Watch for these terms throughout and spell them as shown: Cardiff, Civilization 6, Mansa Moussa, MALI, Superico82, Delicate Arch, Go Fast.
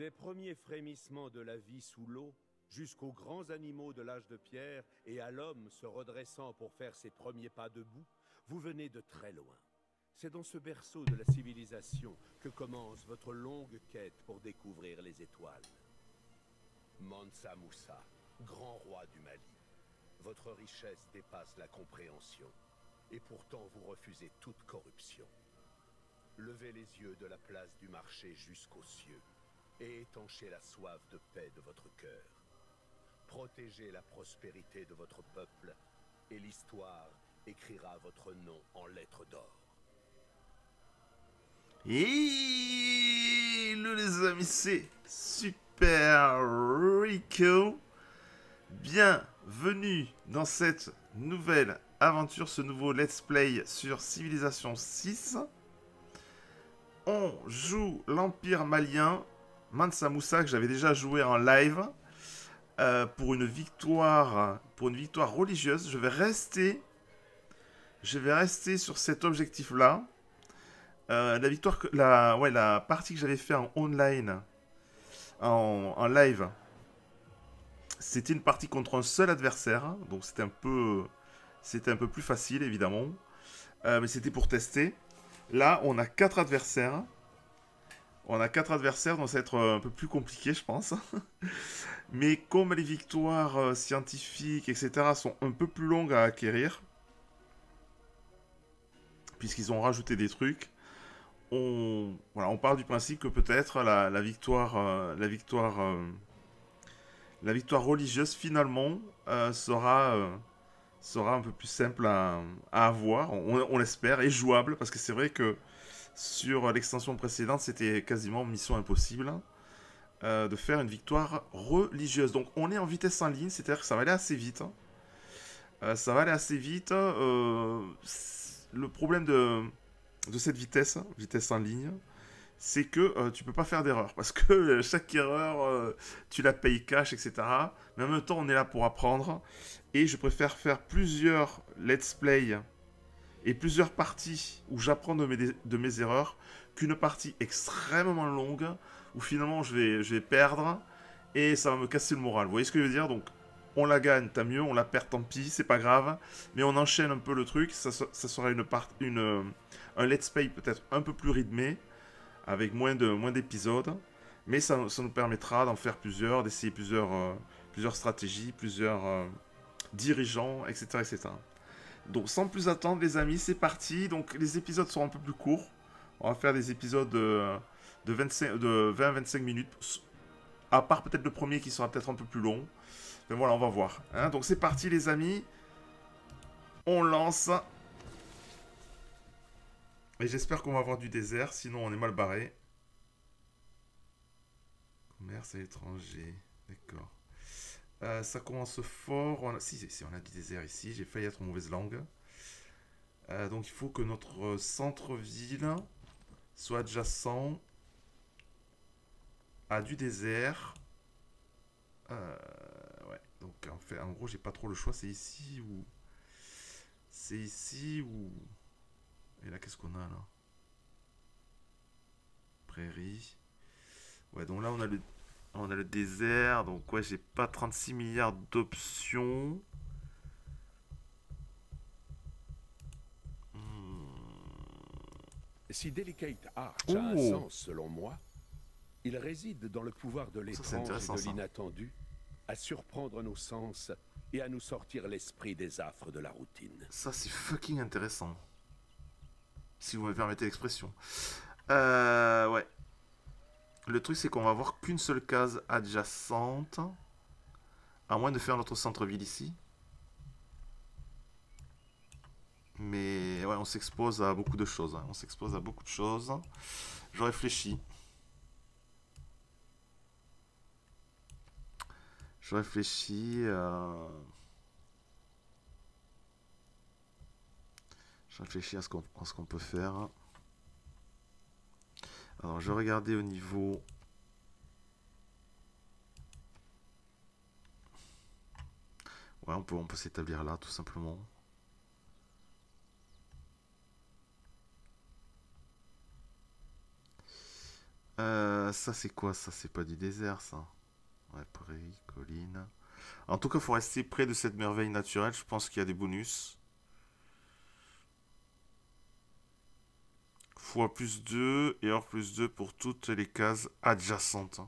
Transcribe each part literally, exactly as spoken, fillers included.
Des premiers frémissements de la vie sous l'eau, jusqu'aux grands animaux de l'âge de pierre et à l'homme se redressant pour faire ses premiers pas debout, vous venez de très loin. C'est dans ce berceau de la civilisation que commence votre longue quête pour découvrir les étoiles. Mansa Moussa, grand roi du Mali. Votre richesse dépasse la compréhension, et pourtant vous refusez toute corruption. Levez les yeux de la place du marché jusqu'aux cieux, et étanchez la soif de paix de votre cœur. Protégez la prospérité de votre peuple, et l'histoire écrira votre nom en lettres d'or. Et nous les amis, c'est Superico. Bienvenue dans cette nouvelle aventure, ce nouveau let's play sur Civilization six. On joue l'Empire malien, Mansa Moussa, que j'avais déjà joué en live, euh, pour une victoire, pour une victoire religieuse. Je vais rester, je vais rester sur cet objectif-là. Euh, la victoire, que, la, ouais, la partie que j'avais fait en online, en, en live. C'était une partie contre un seul adversaire, donc c'était un peu, c'était un peu plus facile évidemment, euh, mais c'était pour tester. Là, on a quatre adversaires, on a quatre adversaires, donc ça va être un peu plus compliqué, je pense. Mais comme les victoires scientifiques, et cetera, sont un peu plus longues à acquérir, puisqu'ils ont rajouté des trucs, on, voilà, on part du principe que peut-être la, la victoire, euh, la victoire. Euh, La victoire religieuse, finalement, euh, sera, euh, sera un peu plus simple à, à avoir, on, on l'espère, et jouable, parce que c'est vrai que sur l'extension précédente, c'était quasiment mission impossible euh, de faire une victoire religieuse. Donc, on est en vitesse en ligne, c'est-à-dire que ça va aller assez vite. Hein. Euh, ça va aller assez vite. Euh, le problème de, de cette vitesse, vitesse en ligne, c'est que euh, tu peux pas faire d'erreur, parce que euh, chaque erreur, euh, tu la payes cash, et cetera. Mais en même temps, on est là pour apprendre, et je préfère faire plusieurs let's play et plusieurs parties où j'apprends de mes, de mes erreurs qu'une partie extrêmement longue où finalement je vais, je vais perdre et ça va me casser le moral. Vous voyez ce que je veux dire? Donc, on la gagne, tant mieux, on la perd, tant pis, c'est pas grave, mais on enchaîne un peu le truc, ça, ça sera une part, une, un let's play peut-être un peu plus rythmé, avec moins de moins d'épisodes, mais ça, ça nous permettra d'en faire plusieurs, d'essayer plusieurs, euh, plusieurs stratégies, plusieurs euh, dirigeants, et cetera, et cetera. Donc sans plus attendre les amis, c'est parti. Donc les épisodes seront un peu plus courts. On va faire des épisodes de, de, vingt-cinq, de vingt à vingt-cinq minutes, à part peut-être le premier qui sera peut-être un peu plus long. Mais voilà, on va voir. Hein. Donc c'est parti les amis. On lance. Et j'espère qu'on va avoir du désert, sinon on est mal barré. Commerce à l'étranger, d'accord. Euh, ça commence fort. On a... si, si, on a du désert ici, j'ai failli être en mauvaise langue. Euh, donc il faut que notre centre-ville soit adjacent à du désert. Euh, ouais, donc en fait, en gros, j'ai pas trop le choix. C'est ici ou. C'est ici ou. Et là, qu'est-ce qu'on a, là? Prairie. Ouais, donc là, on a le, on a le désert. Donc, ouais, j'ai pas trente-six milliards d'options. Hmm. Si Delicate Arch oh. a un sens, selon moi, il réside dans le pouvoir de l'étrange et de l'inattendu, à surprendre nos sens et à nous sortir l'esprit des affres de la routine. Ça, c'est fucking intéressant. Si vous me permettez l'expression. Euh, ouais. Le truc, c'est qu'on va avoir qu'une seule case adjacente. À moins de faire notre centre-ville ici. Mais ouais, on s'expose à beaucoup de choses. Hein. On s'expose à beaucoup de choses. Je réfléchis. Je réfléchis. Euh... Je réfléchis à ce qu'on qu'on peut faire. Alors, je regardais au niveau... Ouais, on peut, on peut s'établir là, tout simplement. Euh, ça c'est quoi? Ça c'est pas du désert ça. Ouais, prairie, colline. En tout cas, il faut rester près de cette merveille naturelle. Je pense qu'il y a des bonus. Fois plus deux et heure plus deux pour toutes les cases adjacentes.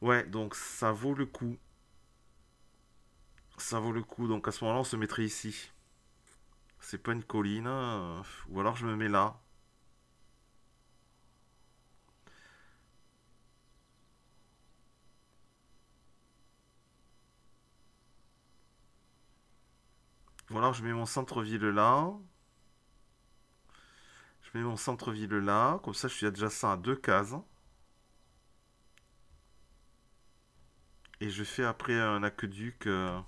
Ouais, donc ça vaut le coup. Ça vaut le coup. Donc à ce moment-là, on se mettrait ici. C'est pas une colline. Euh, ou alors je me mets là. Voilà, je mets mon centre-ville là. Je mets mon centre-ville là. Comme ça, je suis adjacent à deux cases. Et je fais après un aqueduc. Euh...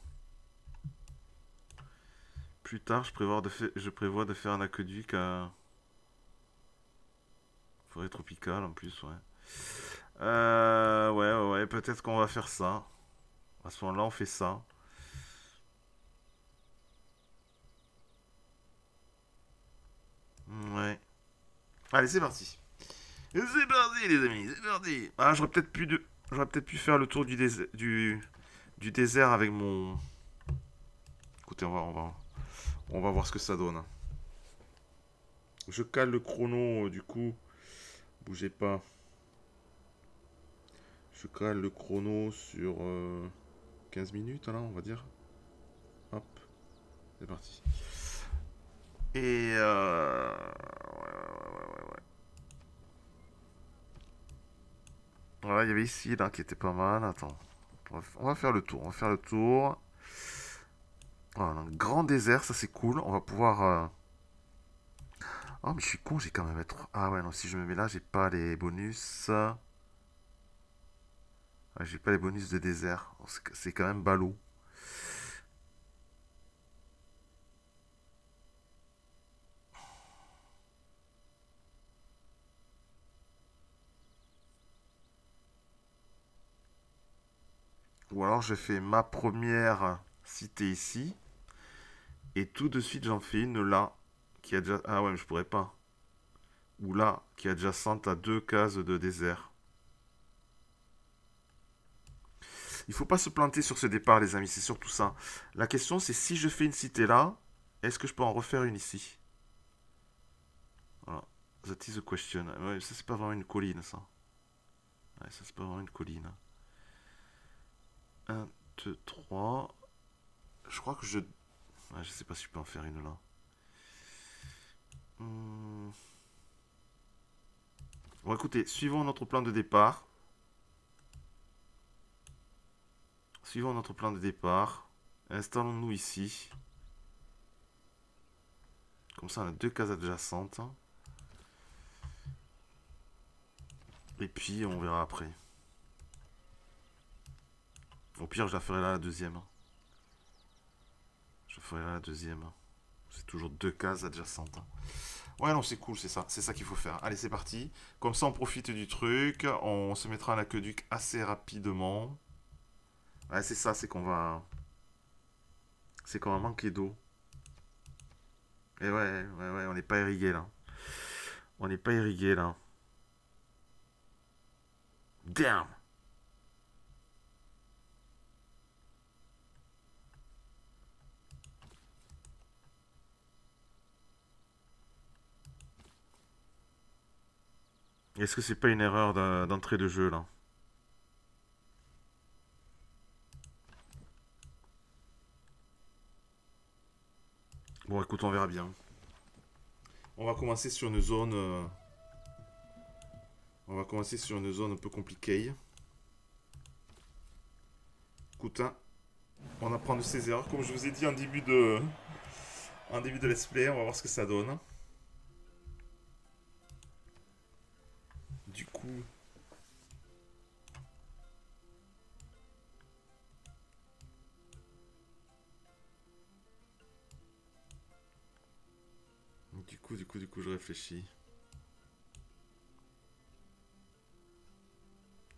Plus tard, je prévois de, fait... je prévois de faire un aqueduc à... Forêt tropicale en plus, ouais. Euh... Ouais, ouais, ouais. Peut-être qu'on va faire ça. À ce moment-là, on fait ça. Ouais. Allez, c'est parti. C'est parti, les amis, c'est parti. Ah, j'aurais peut-être pu de... j'aurais peut-être pu faire le tour du désert, du... du désert avec mon... Écoutez, on va, on va, on va voir ce que ça donne. Je cale le chrono, euh, du coup. Bougez pas. Je cale le chrono sur euh, quinze minutes, là, on va dire. Hop. C'est parti. Et euh... ouais, ouais, ouais, ouais, ouais. Voilà, il y avait ici là qui était pas mal. Attends, on va faire le tour. On va faire le tour. Voilà, un grand désert, ça c'est cool. On va pouvoir. Euh... Oh, mais je suis con, j'ai quand même être. Ah ouais, non, si je me mets là, j'ai pas les bonus. Ah, j'ai pas les bonus de désert. C'est quand même ballot. Ou alors je fais ma première cité ici. Et tout de suite j'en fais une là. Qui est déjà... Ah ouais mais je pourrais pas. Ou là qui est adjacente à deux cases de désert. Il faut pas se planter sur ce départ les amis. C'est surtout ça. La question c'est si je fais une cité là. Est-ce que je peux en refaire une ici? Voilà. That is the question. Ouais, ça c'est pas vraiment une colline ça. Ouais, ça c'est pas vraiment une colline. un, deux, trois. Je crois que je... Ah, je sais pas si je peux en faire une là. Hum... Bon, écoutez, suivons notre plan de départ. Suivons notre plan de départ. Installons-nous ici. Comme ça, on a deux cases adjacentes. Et puis, on verra après. Au pire, je la ferai là, la deuxième. Je la ferai là, la deuxième. C'est toujours deux cases adjacentes. Ouais, non, c'est cool, c'est ça. C'est ça qu'il faut faire. Allez, c'est parti. Comme ça, on profite du truc. On se mettra à l'aqueduc assez rapidement. Ouais, c'est ça, c'est qu'on va... C'est qu'on va manquer d'eau. Et ouais, ouais, ouais, on n'est pas irrigué, là. On n'est pas irrigué, là. Damn! Est-ce que c'est pas une erreur d'entrée de jeu, là? Bon, écoute, on verra bien. On va commencer sur une zone... Euh... On va commencer sur une zone un peu compliquée. Écoute, hein, on apprend de ses erreurs. Comme je vous ai dit en début de... En début de let's play, on va voir ce que ça donne. Du coup, du coup, du coup, du coup, je réfléchis.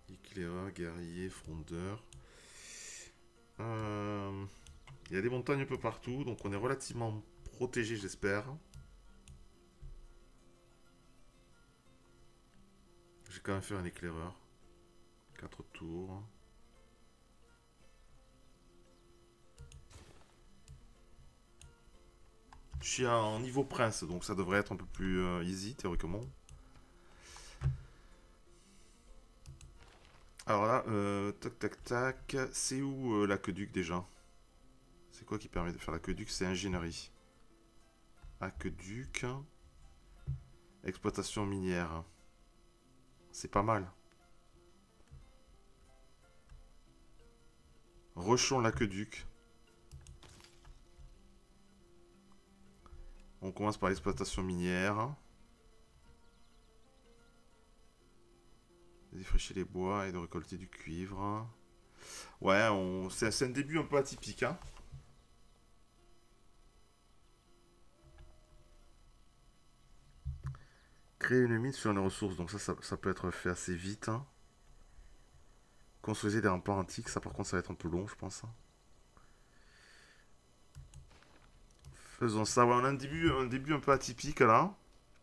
Éclaireur, guerrier, frondeur. Euh, il y a des montagnes un peu partout, donc on est relativement protégé, j'espère. vais quand même faire un éclaireur. Quatre tours. Je suis en niveau prince, donc ça devrait être un peu plus euh, easy théoriquement. Alors là, euh, tac tac tac, c'est où euh, l'aqueduc déjà? C'est quoi qui permet de faire l'aqueduc? C'est ingénierie. Aqueduc. Exploitation minière. C'est pas mal. Rechons l'aqueduc. On commence par l'exploitation minière. Défricher les bois et de récolter du cuivre. Ouais, on... c'est un début un peu atypique. Hein. Créer une mine sur une ressource. Donc ça, ça, ça peut être fait assez vite. Hein. Construisez des remparts antiques. Ça, par contre, ça va être un peu long, je pense. Faisons ça. Ouais, on a un début, un début un peu atypique là.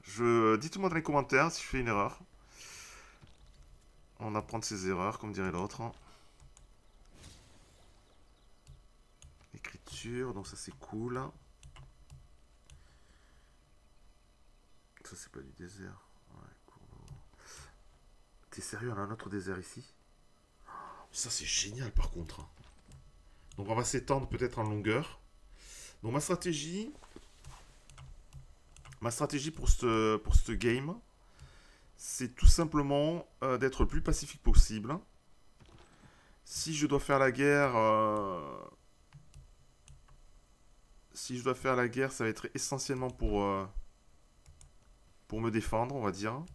Je... Dites-moi dans les commentaires si je fais une erreur. On apprend de ses erreurs, comme dirait l'autre. Écriture, donc ça c'est cool. Ça c'est pas du désert. Ouais, cool. T'es sérieux, on a un autre désert ici? Ça c'est génial par contre. Donc on va s'étendre peut-être en longueur. Donc ma stratégie, ma stratégie pour ce pour ce game, c'est tout simplement euh, d'être le plus pacifique possible. Si je dois faire la guerre, euh, si je dois faire la guerre, ça va être essentiellement pour euh, pour me défendre, on va dire.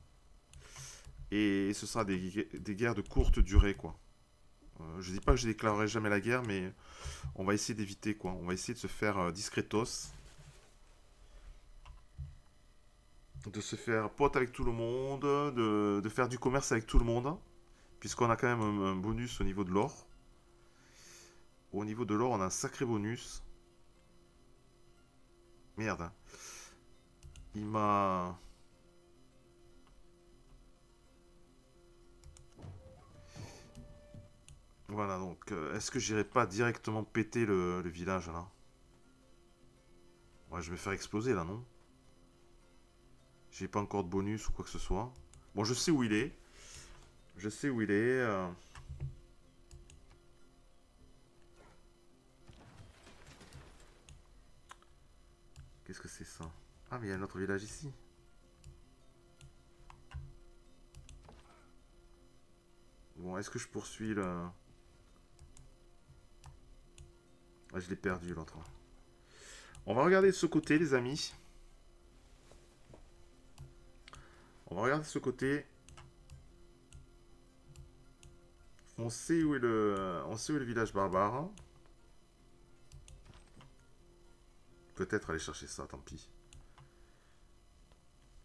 Et ce sera des, des guerres de courte durée, quoi. Euh, je dis pas que je déclarerai jamais la guerre, mais on va essayer d'éviter, quoi. On va essayer de se faire euh, discretos. De se faire pote avec tout le monde, de, de faire du commerce avec tout le monde, puisqu'on a quand même un, un bonus au niveau de l'or. Au niveau de l'or, on a un sacré bonus. Merde. Il m'a... Voilà, donc, euh, est-ce que j'irai pas directement péter le, le village, là? Ouais, je vais faire exploser, là, non? J'ai pas encore de bonus ou quoi que ce soit. Bon, je sais où il est. Je sais où il est. Euh... Qu'est-ce que c'est ça? Ah, mais il y a un autre village ici. Bon, est-ce que je poursuis le... Ah, je l'ai perdu l'autre. On va regarder de ce côté, les amis. On va regarder ce côté. On sait où est le, on sait où est le village barbare. Peut-être aller chercher ça, tant pis.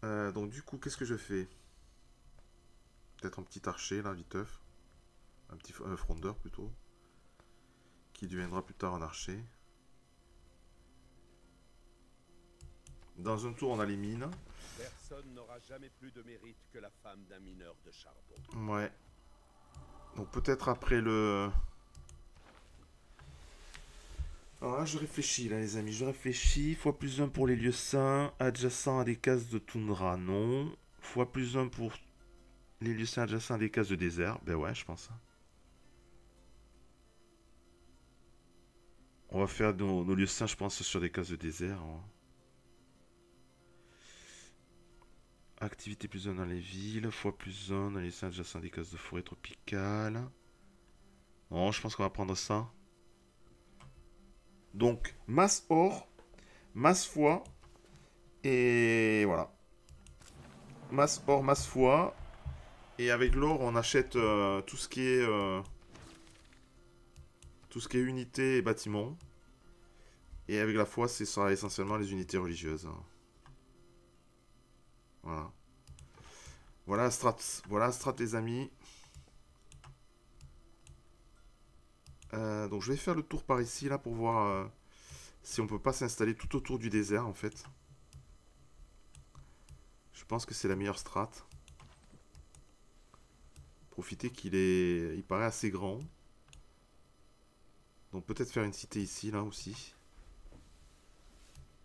Euh, donc du coup, qu'est-ce que je fais? Peut-être un petit archer là, viteuf. Un petit euh, frondeur plutôt. Qui deviendra plus tard un archer. Dans un tour, on a les mines. Personne n'aura jamais plus de mérite que la femme d'un mineur de charbon. Ouais. Donc peut-être après le... Alors là, je réfléchis, là, les amis. Je réfléchis. fois plus un pour les lieux saints adjacents à des cases de toundra. Non. fois plus un pour les lieux saints adjacents à des cases de désert. Ben ouais, je pense. On va faire nos, nos lieux saints, je pense, sur des cases de désert. Ouais. Activité plus un dans les villes, fois plus un dans les lieux adjacents à des cases de forêt tropicale. Non, je pense qu'on va prendre ça. Donc, masse or, masse foi, et voilà. Masse or, masse foi, et avec l'or, on achète euh, tout ce qui est euh, tout ce qui est unités et bâtiments. Et avec la foi, ce sera essentiellement les unités religieuses. Voilà. Voilà strat. Voilà strat les amis. Euh, donc je vais faire le tour par ici là pour voir euh, si on peut pas s'installer tout autour du désert en fait. Je pense que c'est la meilleure strat. profiter qu'il est... Il paraît assez grand. Donc peut-être faire une cité ici, là aussi.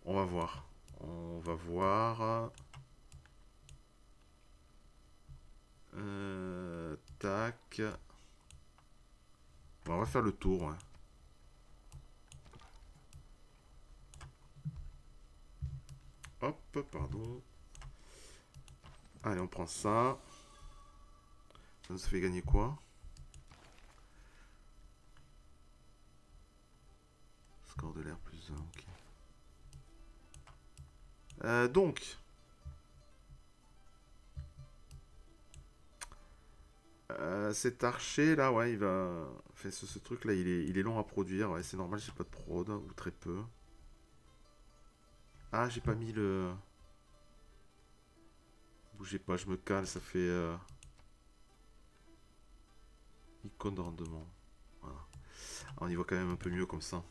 On va voir. On va voir. Euh, tac. Bon, on va faire le tour. Hein. Hop, pardon. Allez, on prend ça. Ça nous fait gagner quoi? Score de l'air plus un, ok. Euh, donc. Euh, cet archer là, ouais, il va... Enfin, ce, ce truc là, il est, il est long à produire. Ouais, c'est normal, j'ai pas de prod, ou très peu. Ah, j'ai pas mis le... Bougez pas, je me cale, ça fait... Euh... Icône de rendement. Voilà. Alors, on y voit quand même un peu mieux comme ça.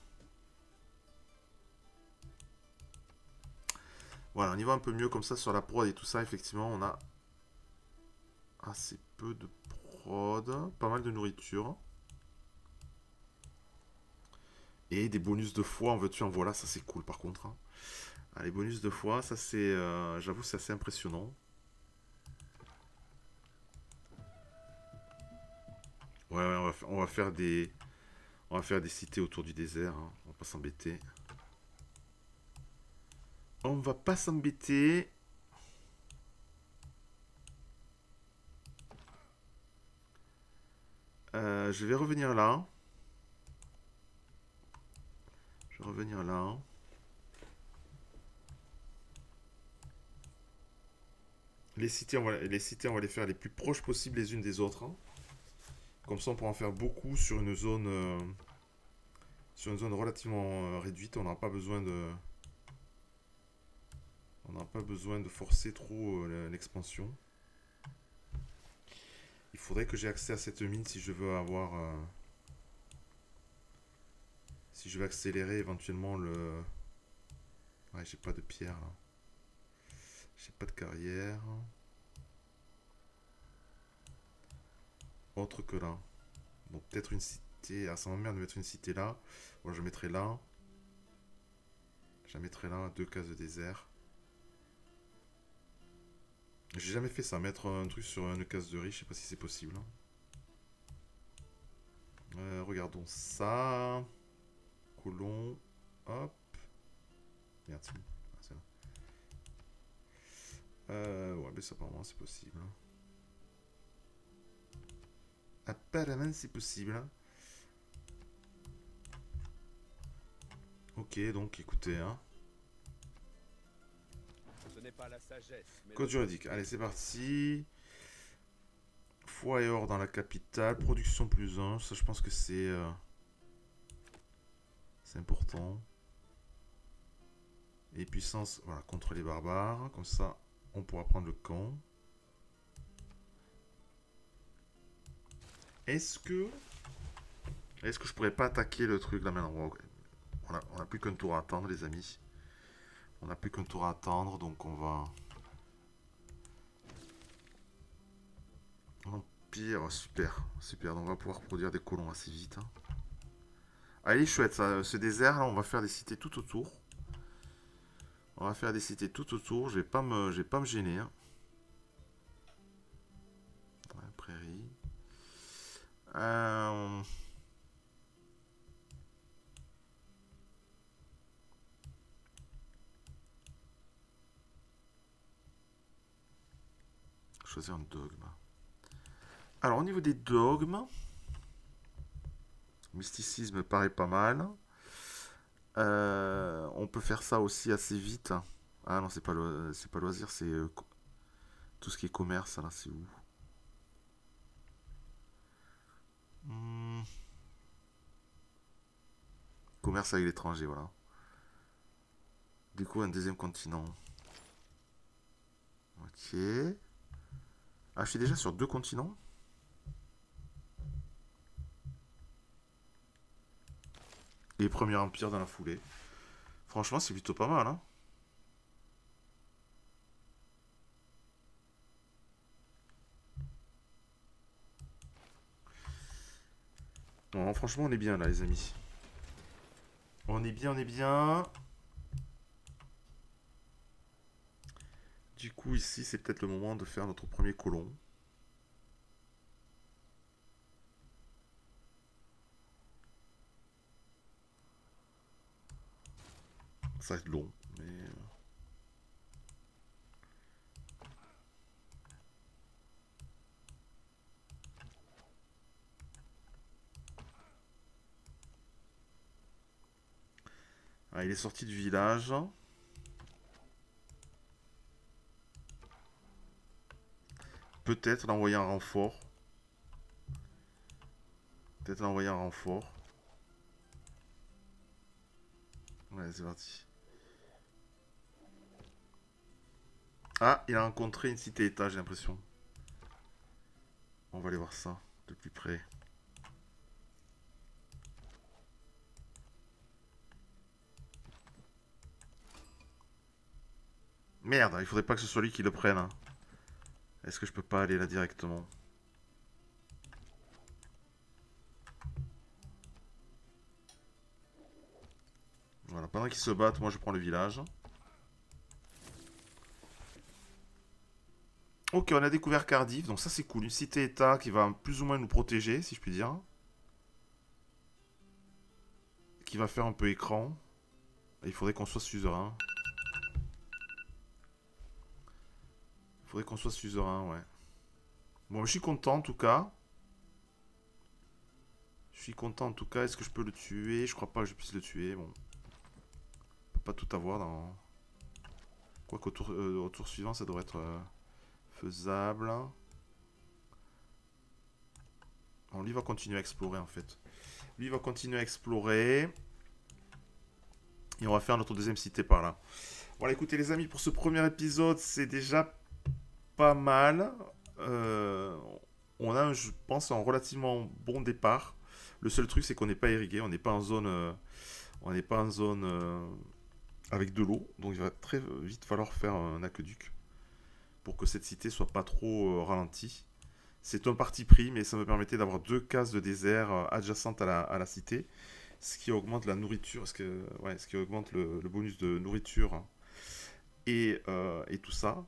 Voilà, on y voit un peu mieux comme ça sur la prod et tout ça. Effectivement, on a assez peu de prod. Pas mal de nourriture. Et des bonus de foi, en veux-tu, en voilà. Ça, c'est cool par contre. Hein. Ah, les bonus de foi, ça c'est, euh, j'avoue, c'est assez impressionnant. Ouais, ouais on, va on va faire des, on va faire des cités autour du désert. Hein. On va pas s'embêter. On va pas s'embêter. Euh, je vais revenir là. Je vais revenir là. Les cités, on va, les cités, on va les faire les plus proches possibles les unes des autres. Hein. Comme ça, on pourra en faire beaucoup sur une zone, euh, sur une zone relativement euh, réduite. On n'aura pas besoin de, on n'aura pas besoin de forcer trop euh, l'expansion. Il faudrait que j'ai accès à cette mine si je veux avoir, euh, si je veux accélérer éventuellement le. Ouais, j'ai pas de pierre là. J'ai pas de carrière. Autre que là. Donc peut-être une cité. Ah, ça m'emmerde de mettre une cité là. Bon, je mettrai là. Je la mettrai là. Deux cases de désert. J'ai jamais fait ça. Mettre un truc sur une case de riz. Je sais pas si c'est possible. Euh, regardons ça. Colon. Hop. Merde. Euh, ouais, mais ça, apparemment, c'est possible. Apparemment, c'est possible. Ok, donc, écoutez. Hein. Ce n'est pas la sagesse, mais code juridique. Allez, c'est parti. Foi et or dans la capitale. Production plus un. Ça, je pense que c'est... Euh, c'est important. Et puissance, voilà, contre les barbares. Comme ça... On pourra prendre le camp. Est-ce que... Est-ce que je pourrais pas attaquer le truc là maintenant? On a, on a plus qu'un tour à attendre, les amis. On n'a plus qu'un tour à attendre, donc on va... Empire, super. Super, donc on va pouvoir produire des colons assez vite. Hein. Allez, chouette, ça, ce désert, là, on va faire des cités tout autour. On va faire des cités tout autour. Je vais pas me, je vais pas me gêner. Hein. Ouais, prairie. Euh... Choisir un dogme. Alors au niveau des dogmes, mysticisme paraît pas mal. Euh, on peut faire ça aussi assez vite. Ah non, c'est pas lo c'est pas loisir, c'est euh, tout ce qui est commerce. Là, c'est où? Hum. Commerce avec l'étranger, voilà. Du coup, un deuxième continent. Ok. Ah, je suis déjà sur deux continents. Les premiers empires dans la foulée. Franchement, c'est plutôt pas mal. Hein, Non, franchement, on est bien là, les amis. On est bien, on est bien. Du coup, ici, c'est peut-être le moment de faire notre premier colon. Ça va être long, mais... Ah, il est sorti du village. Peut-être l'envoyer un renfort. Peut-être l'envoyer un renfort. Ouais, c'est parti. Ah, il a rencontré une cité-état, j'ai l'impression. On va aller voir ça de plus près. Merde, il faudrait pas que ce soit lui qui le prenne. Hein. Est-ce que je peux pas aller là directement? Voilà, pendant qu'ils se battent, moi je prends le village. Ok, on a découvert Cardiff, donc ça c'est cool. Une cité-état qui va plus ou moins nous protéger, si je puis dire. Qui va faire un peu écran. Et il faudrait qu'on soit suzerain. Faudrait qu'on soit suzerain, ouais. Bon, je suis content en tout cas. Je suis content en tout cas. Est-ce que je peux le tuer? Je crois pas que je puisse le tuer. Bon, on peut pas tout avoir dans. Quoi qu'au tour, euh, au tour suivant, ça devrait être euh, faisable. Bon, lui va continuer à explorer en fait. Lui va continuer à explorer. Et on va faire notre deuxième cité par là. Voilà, écoutez les amis, pour ce premier épisode, c'est déjà pas mal. Euh, on a, je pense, un relativement bon départ. Le seul truc, c'est qu'on n'est pas irrigué, on n'est pas en zone, euh, on n'est pas en zone euh, avec de l'eau, donc il va très vite falloir faire un aqueduc pour que cette cité soit pas trop euh, ralentie. C'est un parti pris, mais ça me permettait d'avoir deux cases de désert adjacentes à la, à la cité, ce qui augmente la nourriture, ce, que, ouais, ce qui augmente le, le bonus de nourriture et, euh, et tout ça.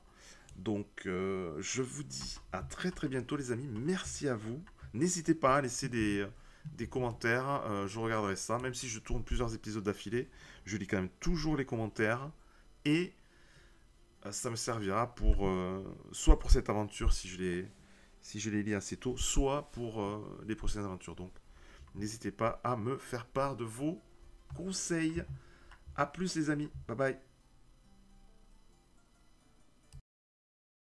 Donc, euh, je vous dis à très très bientôt les amis, merci à vous. N'hésitez pas à laisser des, des commentaires, euh, je regarderai ça. Même si je tourne plusieurs épisodes d'affilée, je lis quand même toujours les commentaires. Et euh, ça me servira pour, euh, soit pour cette aventure si je les, si je les lis assez tôt, soit pour euh, les prochaines aventures. Donc, n'hésitez pas à me faire part de vos conseils. A plus les amis, bye bye.